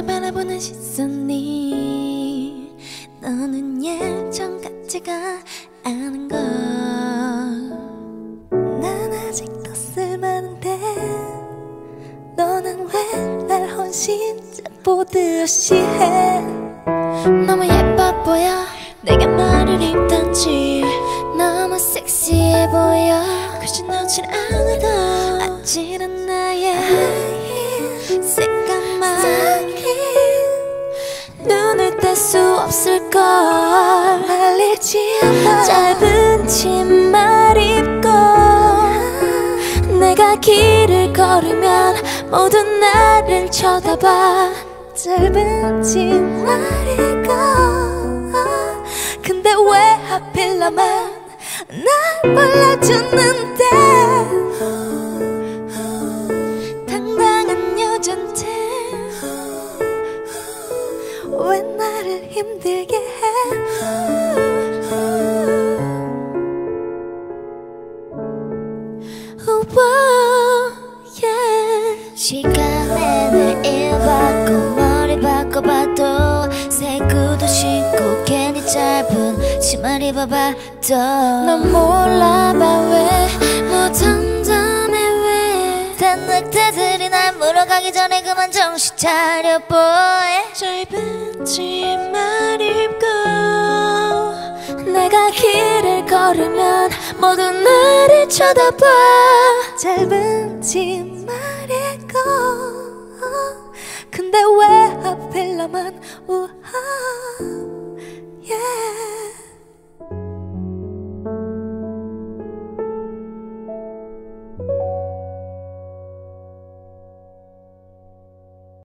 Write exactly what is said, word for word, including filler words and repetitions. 나를 바라보는 시선이 너는 예전 같지가 않은 걸 난 아직도 쓸만한데 너는 왜 날 헌신자 보듯이 해. 너무 예뻐 보여 내게 말을 입던지 너무 섹시해 보여 굳이 넣진 않아도 아찔한 나의 색감만 눈을 뗄 수 없을걸. 말리지 않아 짧은 치마 입고 내가 길을 걸으면 모두 나를 쳐다봐. 짧은 치마 입고 근데 왜 하필 나만 날 발라주는데 당당한 여잔데 왜 나를 힘들게 해. oh, yeah. 시간에 늘 일 받고 머리 바꿔봐도 새구도 신고 괜히 짧은 치마를 입어봐. 넌 몰라봐 왜 못한 다음에 왜 단 늑대들이 날 물어가기 전에 그만 정신 차려 보이. 짧은 치마 입고 내가 길을 걸으면 모두 나를 쳐다봐. 짧은 치마 입고 근데 왜 하필 나만 우아.